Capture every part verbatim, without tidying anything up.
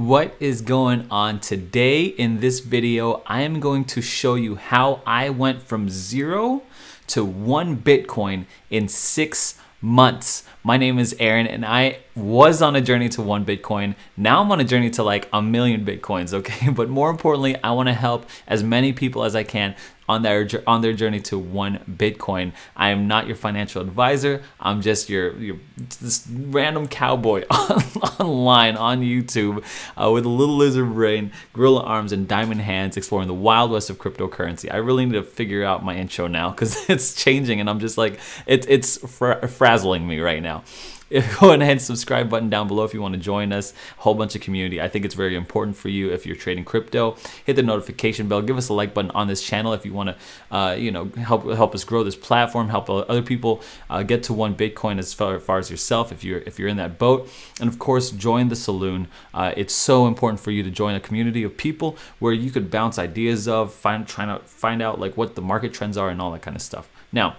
What is going on today? In this video, I am going to show you how I went from zero to one Bitcoin in six months. My name is Aaron and I was on a journey to one Bitcoin. Now I'm on a journey to like a million Bitcoins, okay? But more importantly, I wanna help as many people as I can on their, on their journey to one Bitcoin. I am not your financial advisor. I'm just your, your this random cowboy on, online on YouTube uh, with a little lizard brain, gorilla arms, and diamond hands exploring the wild west of cryptocurrency. I really need to figure out my intro now because it's changing and I'm just like, it, it's fra frazzling me right now. Go ahead and subscribe button down below if you want to join us. A whole bunch of community. I think it's very important for you if you're trading crypto. Hit the notification bell. Give us a like button on this channel if you want to, uh, you know, help help us grow this platform. Help other people uh, get to one Bitcoin as far, as far as yourself if you're if you're in that boat. And of course, join the Saloon. Uh, it's so important for you to join a community of people where you could bounce ideas of, find trying to find out like what the market trends are and all that kind of stuff. Now,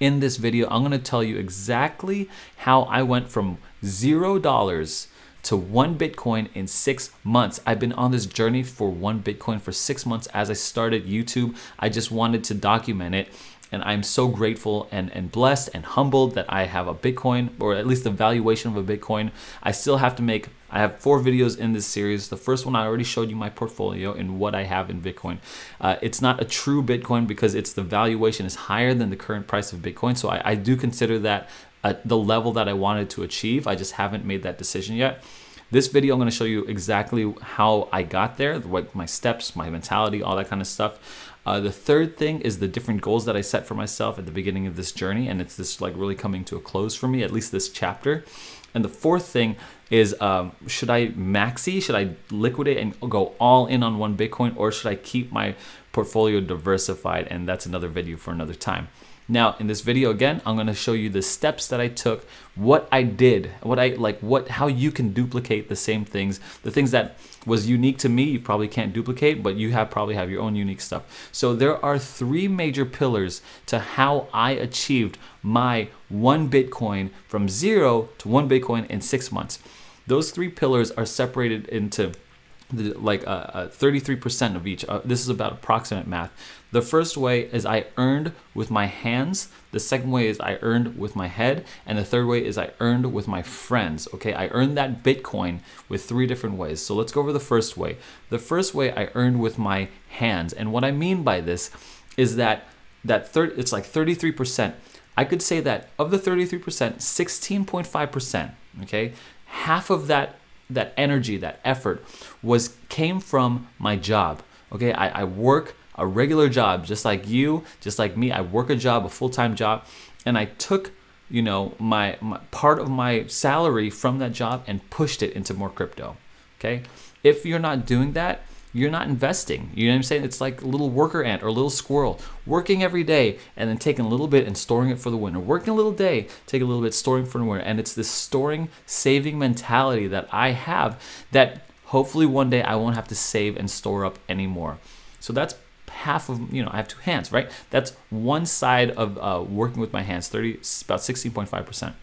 in this video, I'm gonna tell you exactly how I went from zero dollars to one Bitcoin in six months. I've been on this journey for one Bitcoin for six months as I started YouTube. I just wanted to document it. And I'm so grateful and, and blessed and humbled that I have a Bitcoin, or at least the valuation of a Bitcoin. I still have to make, I have four videos in this series. The first one, I already showed you my portfolio and what I have in Bitcoin. Uh, it's not a true Bitcoin because it's the valuation is higher than the current price of Bitcoin. So I, I do consider that uh, the level that I wanted to achieve. I just haven't made that decision yet. This video, I'm gonna show you exactly how I got there, what my steps, my mentality, all that kind of stuff. Uh, the third thing is the different goals that I set for myself at the beginning of this journey, and it's this like really coming to a close for me, at least this chapter. And the fourth thing is, um, should I maxi, should I liquidate and go all in on one Bitcoin, or should I keep my portfolio diversified? And that's another video for another time. Now, in this video, again, I'm gonna show you the steps that I took, what I did, what I like, what, how you can duplicate the same things, the things that was unique to me, you probably can't duplicate, but you have probably have your own unique stuff. So there are three major pillars to how I achieved my one Bitcoin from zero to one Bitcoin in six months. Those three pillars are separated into the, like thirty-three percent uh, uh, of each. Uh, this is about approximate math. The first way is I earned with my hands. The second way is I earned with my head. And the third way is I earned with my friends. Okay, I earned that Bitcoin with three different ways. So let's go over the first way. The first way I earned with my hands. And what I mean by this is that, that third, it's like thirty-three percent. I could say that of the thirty-three percent, sixteen point five percent, okay, half of that that energy, that effort was came from my job, okay? I, I work a regular job, just like you, just like me. I work a job, a full-time job, and I took, you know, my, my part of my salary from that job and pushed it into more crypto, okay? If you're not doing that, you're not investing. You know what I'm saying? It's like a little worker ant or a little squirrel working every day and then taking a little bit and storing it for the winter. Working a little day, take a little bit, storing for the winter. And it's this storing, saving mentality that I have that hopefully one day I won't have to save and store up anymore. So that's half of, you know, I have two hands, right? That's one side of uh, working with my hands, thirty, about sixteen point five percent.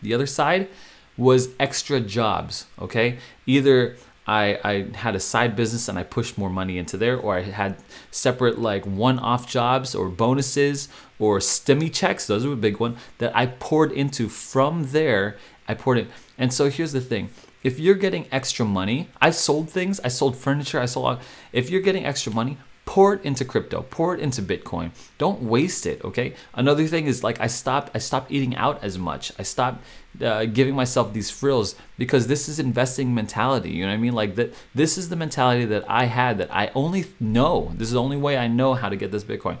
The other side was extra jobs, okay? Either I, I had a side business and I pushed more money into there, or I had separate like one-off jobs or bonuses or stimmy checks, those were a big one, that I poured into from there, I poured it. And so here's the thing, if you're getting extra money, I sold things, I sold furniture, I sold, if you're getting extra money, pour it into crypto, pour it into Bitcoin. Don't waste it, okay? Another thing is like I stopped, I stopped eating out as much. I stopped uh, giving myself these frills because this is investing mentality, you know what I mean? Like that. This is the mentality that I had that I only know. This is the only way I know how to get this Bitcoin.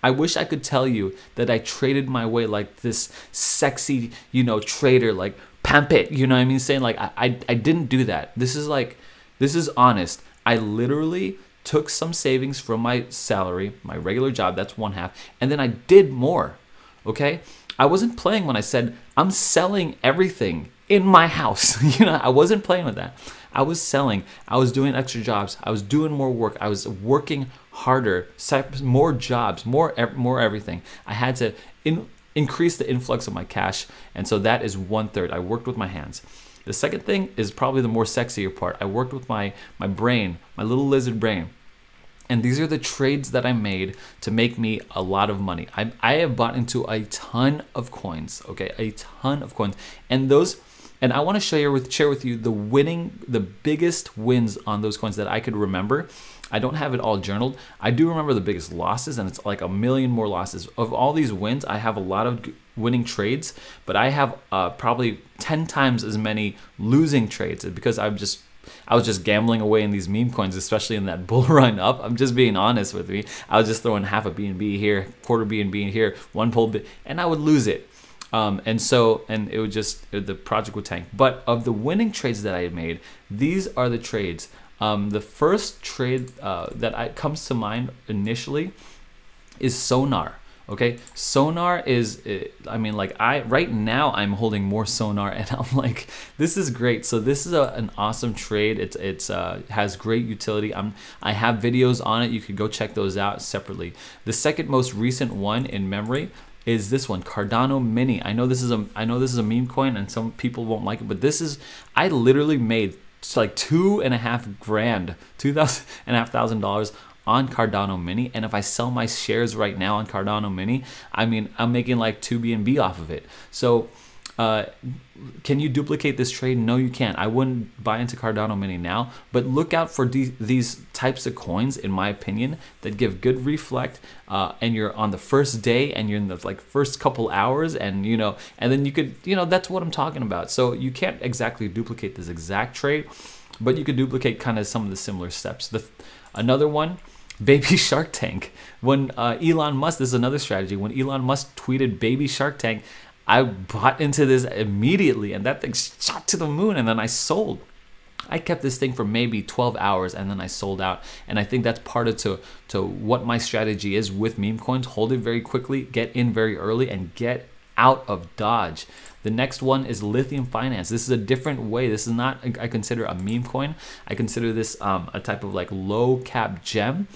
I wish I could tell you that I traded my way like this sexy, you know, trader, like pump it, you know what I mean? Saying like, I, I, I didn't do that. This is like, this is honest. I literally took some savings from my salary, my regular job, that's one half, and then I did more, okay? I wasn't playing when I said, I'm selling everything in my house, you know, I wasn't playing with that. I was selling, I was doing extra jobs, I was doing more work, I was working harder, more jobs, more, more everything. I had to in, increase the influx of my cash, and so that is one third. I worked with my hands. The second thing is probably the more sexier part. I worked with my, my brain, my little lizard brain. And these are the trades that I made to make me a lot of money. I, I have bought into a ton of coins, okay? A ton of coins. And those, and I wanna share with, share with you the winning, the biggest wins on those coins that I could remember. I don't have it all journaled. I do remember the biggest losses, and it's like a million more losses. Of all these wins, I have a lot of winning trades, but I have uh, probably ten times as many losing trades because I'm just, I was just gambling away in these meme coins, especially in that bull run up. I'm just being honest with me. I was just throwing half a B N B here, quarter B N B here, one pull, and I would lose it. Um, and so, and it would just, the project would tank. But of the winning trades that I had made, these are the trades. Um, the first trade uh, that I, comes to mind initially is Sonar. Okay, Sonar is, I mean, like I right now I'm holding more Sonar, and I'm like, this is great. So this is a, an awesome trade. It's it's uh, has great utility. I'm I have videos on it. You could go check those out separately. The second most recent one in memory is this one, Cardano Mini. I know this is a I know this is a meme coin, and some people won't like it, but this is I literally made like two and a half grand, two thousand and a half thousand dollars on Cardano Mini, and if I sell my shares right now on Cardano Mini, I mean, I'm making like two B N B off of it. So uh, can you duplicate this trade? No, you can't. I wouldn't buy into Cardano Mini now, but look out for de these types of coins, in my opinion, that give good reflect, uh, and you're on the first day, and you're in the like first couple hours, and you know, and then you could, you know, that's what I'm talking about. So you can't exactly duplicate this exact trade, but you could duplicate kind of some of the similar steps. The another one, Baby Shark Tank. When uh, Elon Musk, this is another strategy, when Elon Musk tweeted Baby Shark Tank, I bought into this immediately, and that thing shot to the moon, and then I sold. I kept this thing for maybe twelve hours, and then I sold out. And I think that's part of to, to what my strategy is with meme coins. Hold it very quickly, get in very early, and get out of dodge. The next one is Lithium Finance. This is a different way. This is not, I consider a meme coin. I consider this um, a type of like low cap gem.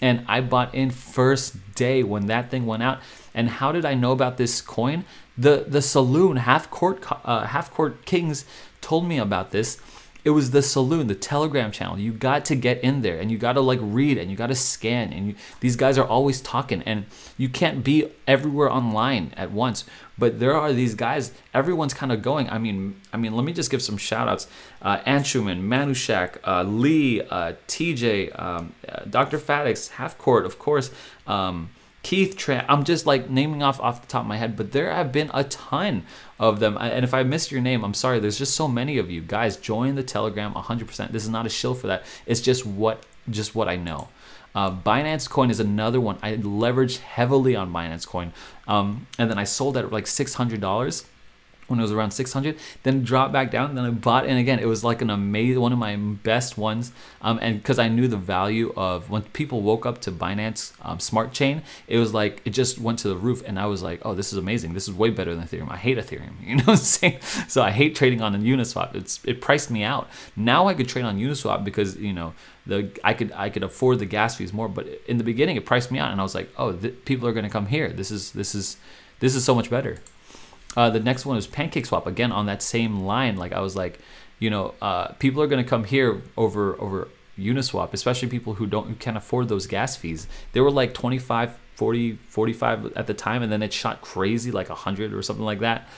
And I bought in first day when that thing went out. And how did I know about this coin? The the saloon, Halfcourt uh, Halfcourt Kings told me about this. It was the saloon, the Telegram channel. You got to get in there, and you got to like read, and you got to scan, and you, these guys are always talking, and you can't be everywhere online at once. But there are these guys, everyone's kind of going. I mean, I mean, let me just give some shout outs. Uh, Anshuman, Manushak, uh, Lee, uh, T J, um, uh, Doctor Fadix, Halfcourt, of course, um, Keith Tran. I'm just like naming off off the top of my head, but there have been a ton of them. And if I missed your name, I'm sorry. There's just so many of you guys. Join the Telegram one hundred percent. This is not a shill for that. It's just what just what I know. Uh, Binance Coin is another one. I leveraged heavily on Binance Coin. Um, and then I sold at like six hundred dollars when it was around six hundred, then dropped back down, then I bought in again. It was like an amazing, one of my best ones. Um, and because I knew the value of, when people woke up to Binance um, Smart Chain, it was like, it just went to the roof, and I was like, oh, this is amazing. This is way better than Ethereum. I hate Ethereum, you know what I'm saying? So I hate trading on a Uniswap. It's, it priced me out. Now I could trade on Uniswap because, you know, The, I could I could afford the gas fees more, but in the beginning it priced me out, and I was like, oh, people are going to come here. This is this is this is so much better. Uh, the next one is PancakeSwap, again on that same line. Like I was like, you know, uh, people are going to come here over over Uniswap, especially people who don't who can't afford those gas fees. They were like twenty-five, forty, forty-five at the time, and then it shot crazy like a hundred or something like that.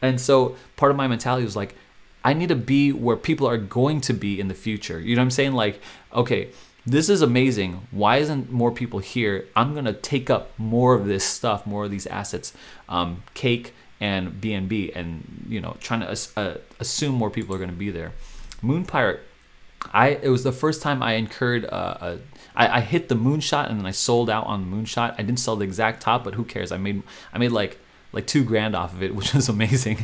And so part of my mentality was like, I need to be where people are going to be in the future. You know what I'm saying? Like, okay, this is amazing. Why isn't more people here? I'm gonna take up more of this stuff, more of these assets, um, Cake and B N B, and you know, trying to uh, assume more people are gonna be there. Moon Pirate, I it was the first time I incurred uh, a. I, I hit the moonshot, and then I sold out on the moonshot. I didn't sell the exact top, but who cares? I made I made like. like two grand off of it, which was amazing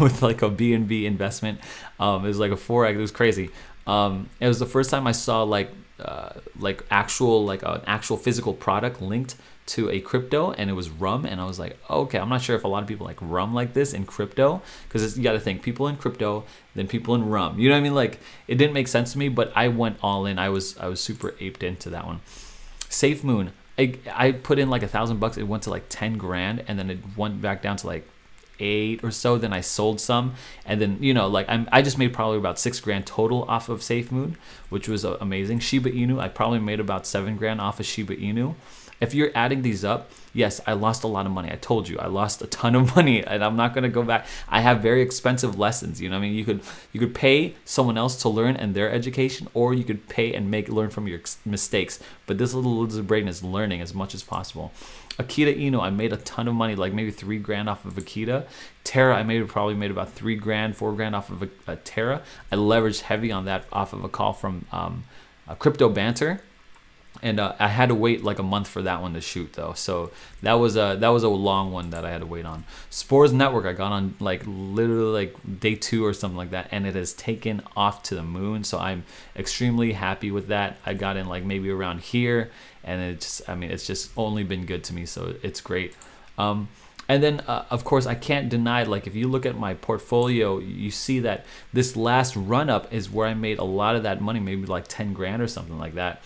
with like a B N B investment. Um, it was like a four X, it was crazy. Um, it was the first time I saw like uh, like actual, like an actual physical product linked to a crypto, and it was rum, and I was like, okay, I'm not sure if a lot of people like rum like this in crypto, because you gotta think, people in crypto, then people in rum. You know what I mean? Like, it didn't make sense to me, but I went all in. I was I was super aped into that one. SafeMoon. I, I put in like a thousand bucks, it went to like ten grand, and then it went back down to like eight or so. Then I sold some, and then, you know, like I'm, I just made probably about six grand total off of SafeMoon, which was amazing. Shiba Inu, I probably made about seven grand off of Shiba Inu. If you're adding these up, yes, I lost a lot of money. I told you, I lost a ton of money, and I'm not gonna go back. I have very expensive lessons, you know what I mean? You could you could pay someone else to learn and their education, or you could pay and make learn from your mistakes. But this little lizard brain is learning as much as possible. Akita Inu, I made a ton of money, like maybe three grand off of Akita. Tara, I made probably made about three grand, four grand off of a, a Tara. I leveraged heavy on that off of a call from um, a Crypto Banter. And uh, I had to wait like a month for that one to shoot though, so that was a that was a long one that I had to wait on. Spores Network, I got on like literally like day two or something like that, and it has taken off to the moon. So I'm extremely happy with that. I got in like maybe around here, and it's I mean it's just only been good to me, so it's great. Um, And then, uh, of course, I can't deny, like, if you look at my portfolio, you see that this last run-up is where I made a lot of that money, maybe like ten grand or something like that.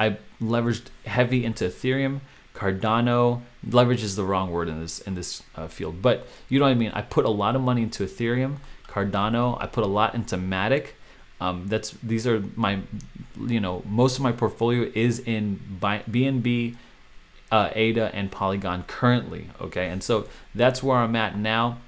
I leveraged heavy into Ethereum, Cardano. Leverage is the wrong word in this, in this uh, field, but you know what I mean? I put a lot of money into Ethereum, Cardano. I put a lot into Matic. Um, that's, these are my, you know, most of my portfolio is in B N B, Uh, A D A and Polygon currently, okay? And so that's where I'm at now.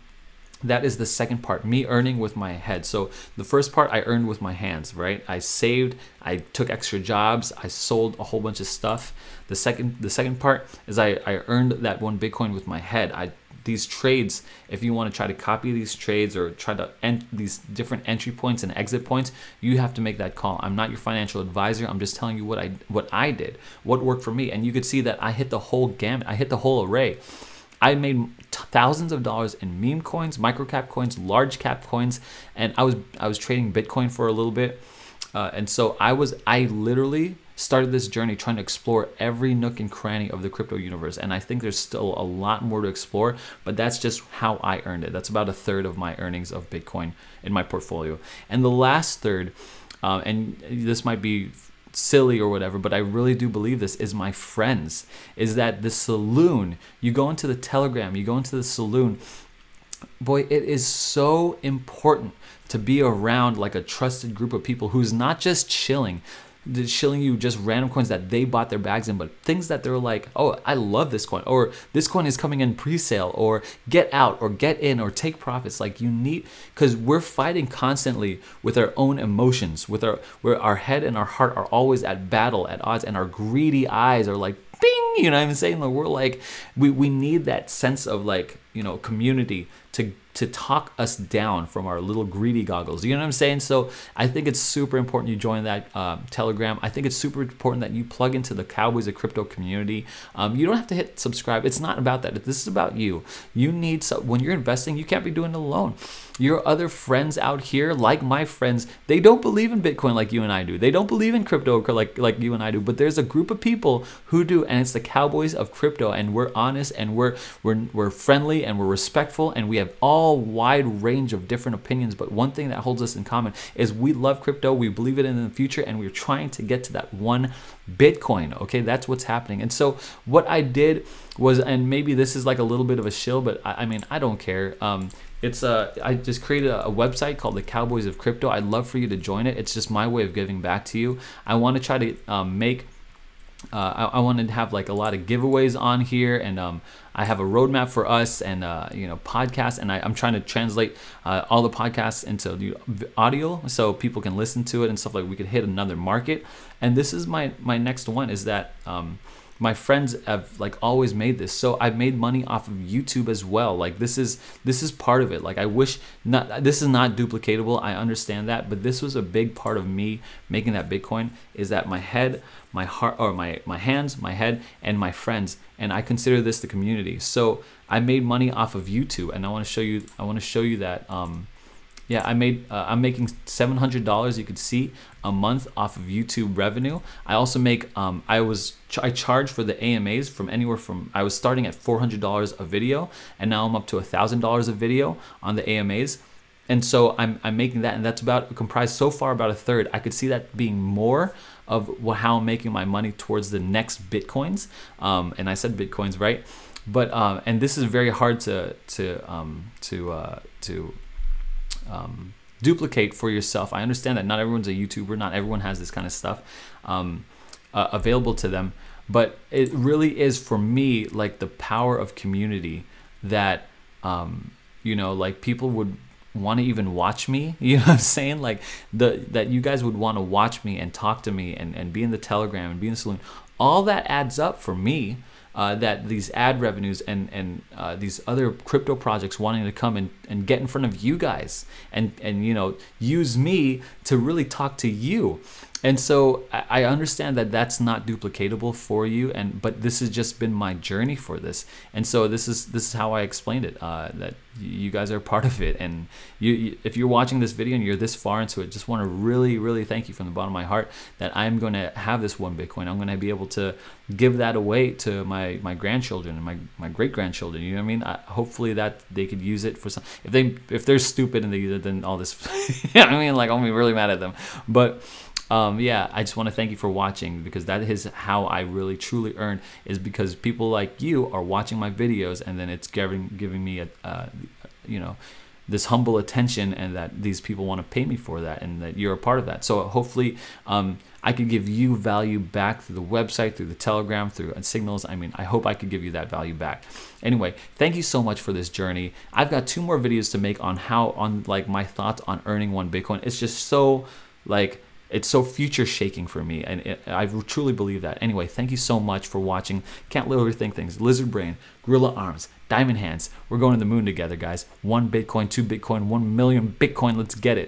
That is the second part, me earning with my head. So the first part I earned with my hands, right? I saved, I took extra jobs, I sold a whole bunch of stuff. The second the second part is I, I earned that one Bitcoin with my head. I these trades, if you want to try to copy these trades or try to end these different entry points and exit points, you have to make that call. I'm not your financial advisor. I'm just telling you what I what I did, what worked for me. And you could see that I hit the whole gamut. I hit the whole array. I made thousands of dollars in meme coins, microcap coins, large cap coins, and I was I was trading Bitcoin for a little bit, uh, and so I was I literally started this journey trying to explore every nook and cranny of the crypto universe, and I think there's still a lot more to explore. But that's just how I earned it. That's about a third of my earnings of Bitcoin in my portfolio, and the last third, um, and this might be silly or whatever, but I really do believe this is my friends, is that the saloon, you go into the Telegram, you go into the saloon, boy, it is so important to be around like a trusted group of people who's not just chilling, shilling you just random coins that they bought their bags in, but things that they're like, oh, I love this coin, or this coin is coming in pre-sale, or get out, or get in, or take profits. Like you need, because we're fighting constantly with our own emotions, with our, where our head and our heart are always at battle, at odds, and our greedy eyes are like, bing, you know what I'm saying? Like we're like, we, we need that sense of like, you know, community to to talk us down from our little greedy goggles. You know what I'm saying? So I think it's super important you join that uh, Telegram. I think it's super important that you plug into the Cowboys of Crypto community. Um, you don't have to hit subscribe. It's not about that. This is about you. You need, so when you're investing, you can't be doing it alone. Your other friends out here, like my friends, they don't believe in Bitcoin like you and I do. They don't believe in crypto like, like you and I do, but there's a group of people who do, and it's the Cowboys of Crypto, and we're honest, and we're, we're, we're friendly, and we're respectful, and we have all wide range of different opinions, but one thing that holds us in common is we love crypto, we believe it in the future, and we're trying to get to that one Bitcoin, okay? That's what's happening. And so what I did was, and maybe this is like a little bit of a shill, but I, I mean, I don't care. Um, it's a, I just created a, a website called the Cowboys of Crypto. I'd love for you to join it. It's just my way of giving back to you. I want to try to um, make Uh, I, I wanted to have like a lot of giveaways on here, and um, I have a roadmap for us, and uh, you know, podcasts, and I, I'm trying to translate uh, all the podcasts into the audio so people can listen to it and stuff. Like we could hit another market, and this is my my next one is that um, my friends have like always made this, so I've made money off of YouTube as well. Like this is this is part of it. Like I wish not, this is not duplicatable, I understand that, but this was a big part of me making that Bitcoin, is that my head, my heart, or my my hands, my head, and my friends, and I consider this the community. So I made money off of YouTube, and I want to show you I want to show you that um yeah, I made. Uh, I'm making seven hundred dollars. You could see a month off of YouTube revenue. I also make. Um, I was. Ch I charge for the A M As from anywhere from. I was starting at four hundred dollars a video, and now I'm up to one thousand dollars a video on the A M As, and so I'm. I'm making that, and that's about comprised so far about a third. I could see that being more of how I'm making my money towards the next Bitcoins. Um, and I said Bitcoins, right? But um, and this is very hard to to um, to uh, to um, duplicate for yourself. I understand that not everyone's a YouTuber, not everyone has this kind of stuff um, uh, available to them. But it really is, for me, like the power of community that, um, you know, like people would want to even watch me, you know what I'm saying? Like the that you guys would want to watch me and talk to me and, and be in the Telegram and be in the Saloon. All that adds up for me, uh, that these ad revenues and, and uh, these other crypto projects wanting to come and, and get in front of you guys and, and, you know, use me to really talk to you. And so I understand that that's not duplicatable for you, and but this has just been my journey for this, and so this is this is how I explained it. Uh, that you guys are part of it, and you, you if you're watching this video and you're this far into it, just want to really, really thank you from the bottom of my heart that I'm going to have this one Bitcoin. I'm going to be able to give that away to my my grandchildren and my my great grandchildren. You know what I mean? I, hopefully that they could use it for some. If they if they're stupid and they use it, then all this. You know what I mean? Like I'll be really mad at them, but. Um, yeah, I just want to thank you for watching, because that is how I really truly earn, is because people like you are watching my videos, and then it's giving giving me a, uh, you know, this humble attention, and that these people want to pay me for that, and that you're a part of that. So hopefully um, I could give you value back through the website, through the Telegram, through signals. I mean, I hope I could give you that value back. Anyway, thank you so much for this journey. I've got two more videos to make on how on like my thoughts on earning one Bitcoin. It's just so like. It's so future shaking for me, and it, I truly believe that. Anyway, thank you so much for watching. Can't Little Overthink Things, Lizard Brain, Gorilla Arms, Diamond Hands. We're going to the moon together, guys. One Bitcoin, two Bitcoin, one million Bitcoin. Let's get it.